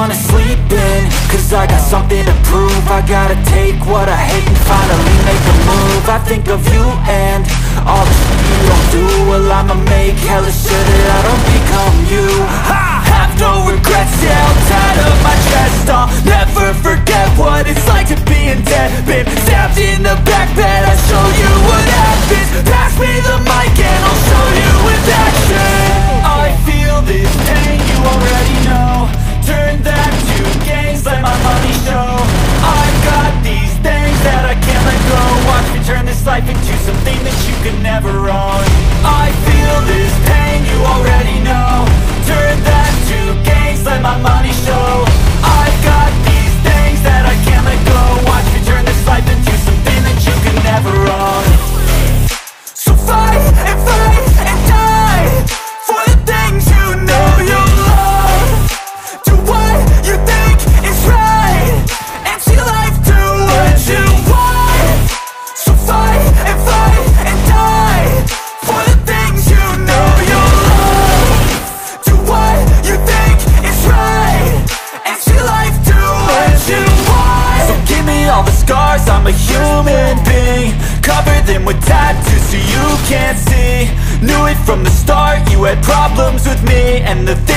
wanna sleep in, cause I got something to prove. I gotta take what I hate and finally make a move. I think of you and all the shit you don't do. Well, I'ma make hella sure that I don't become you. I have no regrets, yeah, I'll tie up my chest. I'll never forget what it's like to be in debt. Been stabbed in the back bed, I'll show you what happens. Pass me the mic and I'll show you with action. I feel this pain, you already know. Turn that to gains, let my money show. I've got these things that I can't let go. Watch me turn this life into something that you could never own. I feel this pain, you already know. Turn that to gains, let my money show. I've got these things that I can't let go. Watch me turn this life into something that you could never own. So fight and fight and die for the things you know you love. Do what you think is right, empty life, do what you want. So fight and die for the things you know you love. Do what you think is right, empty life, do what you want. So give me all the scars, I'm a human being, cover them with tattoos so you can't see. Knew it from the start, you had problems with me and the thing